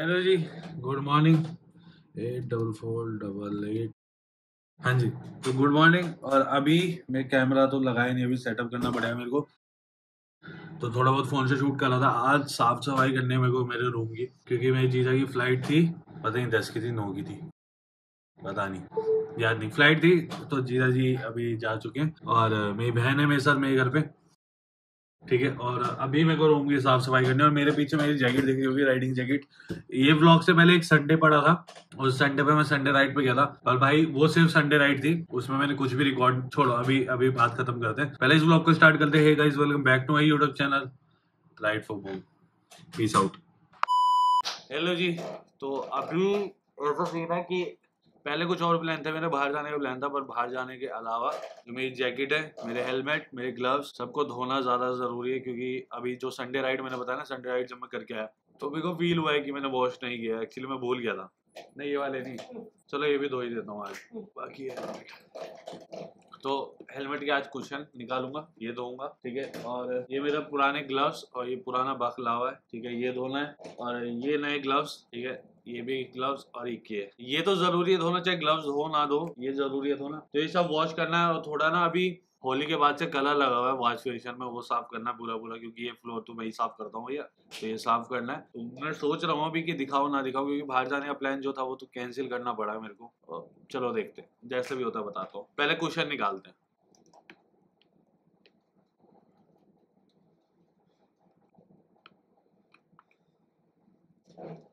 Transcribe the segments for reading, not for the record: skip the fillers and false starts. Hello ji, good morning. 84488। हाँ जी, तो गुड मॉर्निंग। और अभी मैं कैमरा तो लगाया नहीं, अभी सेटअप करना पड़ेगा मेरे को। तो थोड़ा बहुत फ़ोन से शूट कर रहा था। आज साफ सफाई करने मेरे को मेरे रूम की, क्योंकि मेरी जीजा की फ़्लाइट थी, पता नहीं 10 की थी 9 की थी, पता नहीं, याद नहीं, फ़्लाइट थी। तो जीजा जी अभी जा चुके हैं और मेरी बहन है मेरे साथ मेरे घर पर, ठीक है। और अभी मेरे को रूम की साफ सफाई करनी है। और मेरे पीछे मेरी जैकेट दिख रही होगी, राइडिंग जैकेट। ये व्लॉग से पहले एक संडे पड़ा था, उस संडे पे मैं संडे राइड पे गया था। और भाई वो सिर्फ संडे राइड थी, उसमें मैंने कुछ भी रिकॉर्ड छोड़ा। अभी अभी बात खत्म करते हैं, पहले इस व्लॉग को स्टार्ट करते हैं। Hey guys, welcome back to my YouTube channel ride for ball, peace out. Hello जी, तो अभी ऐसा सीन है कि पहले कुछ और प्लान था, मेरा बाहर जाने का प्लान था, पर बाहर जाने के अलावा जो मेरी जैकेट है, मेरे हेलमेट, मेरे ग्लव्स, सबको धोना ज़्यादा ज़रूरी है। क्योंकि अभी जो संडे राइड मैंने बताया ना, संडे राइड जब मैं करके आया तो मेरे को फील हुआ है कि मैंने वॉश नहीं किया। एक्चुअली मैं भूल गया था, नहीं ये वाले नहीं, चलो ये भी धो ही देता हूँ आज, बाकी है। तो हेलमेट के आज कुशन निकालूंगा, ये धोऊंगा, ठीक है। और ये मेरा पुराने ग्लव्स और ये पुराना बखलावा है, ठीक है, ये धोना है। और ये नए ग्लव्स, ठीक है, ये भी ग्लव्स और ये तो जरूरी है धोना, चाहे ग्लव्स हो ना दो, ये जरूरी है धोना। तो ये सब वॉश करना है। और थोड़ा ना अभी होली के बाद से कलर लगा हुआ है वॉश बेसिन में, वो साफ करना पूरा, क्योंकि ये फ्लोर तो मैं ही साफ करता हूँ भैया, तो ये साफ करना है। तो मैं सोच रहा हूँ अभी कि दिखाऊँ ना दिखाऊँ, क्योंकि बाहर जाने का प्लान जो था वो तो कैंसिल करना पड़ा है मेरे को। और चलो देखते हैं, जैसे भी होता है बताता हूँ। पहले कुशन निकालते हैं।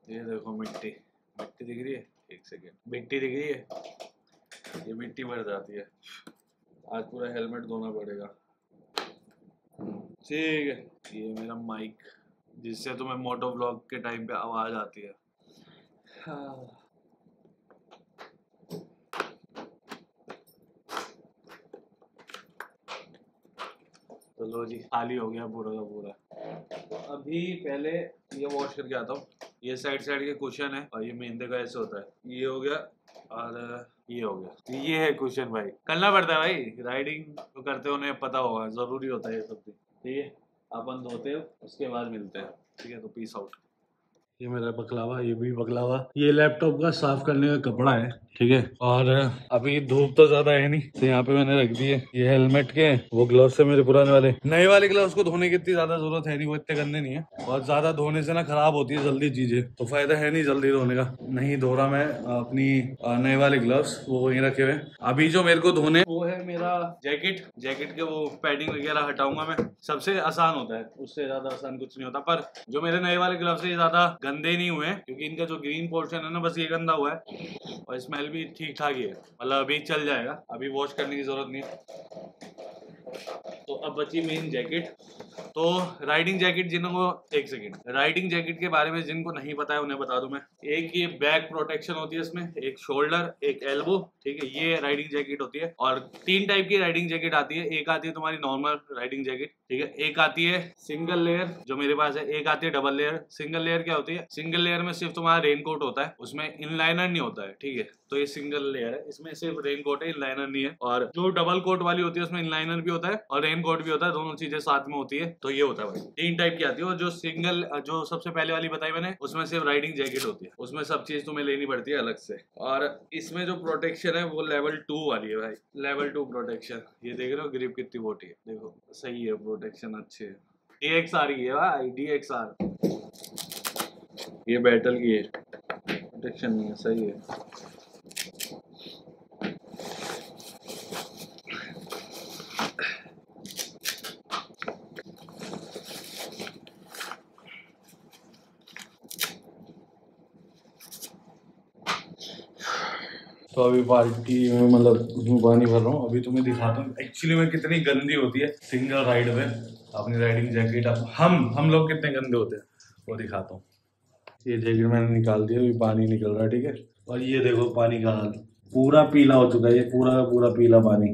ये देखो मिट्टी, मिट्टी दिख रही है, एक सेकेंड, मिट्टी दिख रही है, ये मिट्टी भर जाती है। आज पूरा हेलमेट धोना पड़ेगा, ठीक है। ये मेरा माइक, जिससे तुम्हें मोटो व्लॉग के टाइम पे आवाज आती है। हाँ। तो लो जी, खाली हो गया पूरा का पूरा। तो अभी पहले ये वॉश करके आता हूँ। ये साइड के कुशन है और ये मेहंदे का ऐसे होता है, ये हो गया और ये हो गया। ये है कुशन भाई, करना पड़ता है भाई, राइडिंग तो करते हो, उन्हें पता होगा, जरूरी होता है ये सब चीज, ठीक है। अपन धोते हैं, उसके बाद मिलते हैं, ठीक है। तो पीस आउट। ये मेरा बकलावा, ये भी बकलावा, ये लैपटॉप का साफ करने का कपड़ा है, ठीक है। और अभी धूप तो ज्यादा है नहीं, तो यहाँ पे मैंने रख दिए। ये हेलमेट के, वो ग्लव्स है मेरे पुराने वाले, नए वाले ग्लव्स को धोने की इतनी ज्यादा जरूरत है नहीं, वो इतने गंदे नहीं है। बहुत ज्यादा धोने से ना खराब होती है जल्दी चीजें, तो फायदा है नहीं जल्दी धोने का। नहीं धो रहा मैं अपनी नए वाले ग्लव्स, वो वहीं रखे हुए। अभी जो मेरे को धोने वो है मेरा जैकेट, जैकेट के वो पैडिंग वगैरह हटाऊंगा मैं, सबसे आसान होता है, उससे ज्यादा आसान कुछ नहीं होता। पर जो मेरे नए वाले ग्लव्स है, ज्यादा गंदे नहीं हुए, क्योंकि इनका जो ग्रीन पोर्शन है ना, बस ये गंदा हुआ है और स्मेल भी ठीक ठाक ही है, मतलब अभी चल जाएगा, अभी वॉश करने की जरूरत नहीं है। तो अब बची मेन जैकेट। तो राइडिंग जैकेट, जिनको, एक सेकेंड, राइडिंग जैकेट के बारे में जिनको नहीं पता है उन्हें बता दूं मैं। एक ये बैक प्रोटेक्शन होती है इसमें, एक शोल्डर, एक एल्बो, ठीक है, ये राइडिंग जैकेट होती है। और 3 टाइप की राइडिंग जैकेट आती है। एक आती है तुम्हारी नॉर्मल राइडिंग जैकेट, ठीक है, एक आती है सिंगल लेयर जो मेरे पास है, एक आती है डबल लेयर। सिंगल लेयर क्या होती है? सिंगल लेयर में सिर्फ तुम्हारा रेनकोट होता है, उसमें इनलाइनर नहीं होता है, ठीक है। तो ये सिंगल लेयर है, इसमें सिर्फ रेनकोट है, इनलाइनर नहीं है। और जो डबल कोट वाली होती है, उसमें इनलाइनर भी होता है और रेनकोट भी होता है, दोनों चीजें साथ में होती है। तो ये होता है भाई, 3 टाइप की आती है। और जो सिंगल, जो सबसे पहले वाली बताई मैंने, उसमें सिर्फ राइडिंग जैकेट होती है, उसमें सब चीज तुम्हें लेनी पड़ती है अलग से। और इसमें जो प्रोटेक्शन है वो लेवल 2 वाली है भाई, लेवल 2 प्रोटेक्शन। ये देख रहे हो ग्रिप कितनी मोटी है, देखो सही है, प्रोटेक्शन अच्छे है। DXR की है भाई, DXR, ये बैटल की है, प्रोटेक्शन नहीं है, सही है। तो अभी बाल्टी में, मतलब पानी भर रहा हूँ, अभी तुम्हें दिखाता हूँ एक्चुअली में कितनी गंदी होती है सिंगल राइड में अपनी राइडिंग जैकेट। हम लोग कितने गंदे होते हैं वो दिखाता हूँ। ये जैकेट मैंने निकाल दिया, अभी पानी निकल रहा है, ठीक है। और ये देखो पानी का हाल, पूरा पीला हो चुका है, ये पूरा पूरा पीला पानी।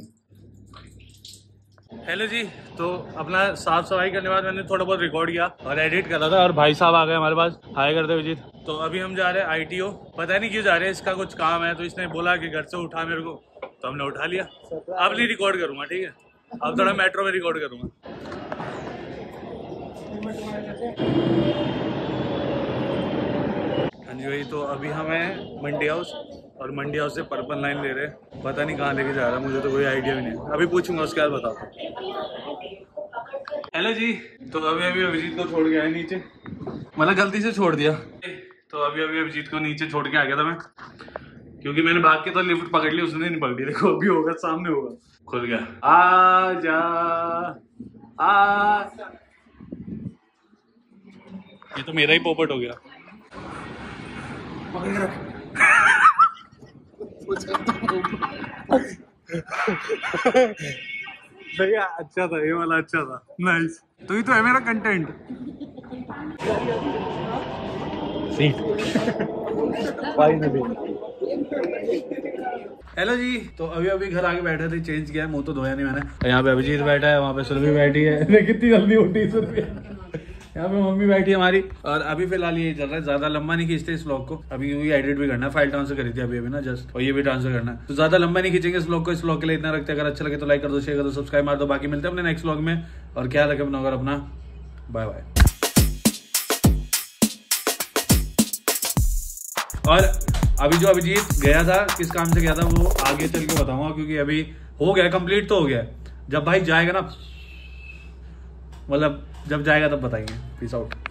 हेलो जी, तो अपना साफ सफाई करने के बाद मैंने थोड़ा बहुत रिकॉर्ड किया और एडिट कर रहा था, और भाई साहब आ गए हमारे पास। हाय कर दे अभिजीत। तो अभी हम जा रहे हैं ITO, पता नहीं क्यों जा रहे हैं, इसका कुछ काम है। तो इसने बोला कि घर से उठा मेरे को, तो हमने उठा लिया। अब नहीं रिकॉर्ड करूँगा, ठीक है, अब थोड़ा मेट्रो में रिकॉर्ड करूँगा। हाँ जी वही। तो अभी हमें मंडी हाउस और मंडी हाउस से पर्पल लाइन ले रहे हैं, पता नहीं कहाँ लेके जा रहा है, मुझे तो कोई आइडिया भी नहीं, अभी पूछूंगा उसके बाद बताता हूँ। हेलो जी, तो अभी अभिजीत को छोड़ के आया नीचे, मतलब गलती से छोड़ दिया। तो अभी अभिजीत को नीचे छोड़ के आ गया था मैं, क्योंकि मैंने भाग के तो लिफ्ट पकड़ ली, उसने नहीं पकड़ी। देखो अभी होगा, सामने होगा, खुल गया। आ जा आ, ये तो मेरा ही पोपट हो गया। भैया अच्छा था ये वाला, अच्छा था, नाइस। तो ये तो है मेरा कंटेंट। सीट। हेलो जी, तो अभी घर आके बैठे थे, चेंज किया है, मुंह तो धोया नहीं मैंने। यहाँ पे अभिजीत बैठा है, वहाँ पे सुरभि बैठी है। कितनी जल्दी उठी सुरभि। यहाँ पे मम्मी बैठी है हमारी। और अभी फिलहाल ये चल रहा है, ज्यादा लंबा नहीं खींचते इस ब्लॉग को अभी, क्योंकि एडिट भी करना है, फाइल ट्रांसफर करी थी अभी ना जस्ट, और ये भी ट्रांसफर करना है, तो ज्यादा लंबा नहीं खींचेंगे इस ब्लॉग को। इस ब्लॉग के लिए इतना रखते हैं, अगर अच्छा लगे तो लाइक कर दो, शेयर कर दो, सब्सक्राइब मार दो। बाकी मिलते हैं अपने नेक्स्ट ब्लॉग में, और ख्याल रखें अपना, अगर अपना, बाय बाय। और अभी जो अभिजीत गया था, किस काम से गया था वो आगे चल के बताऊंगा, क्योंकि अभी हो गया कंप्लीट तो हो गया। जब भाई जाएगा ना, मतलब जब जाएगा तब बताएंगे। Peace out.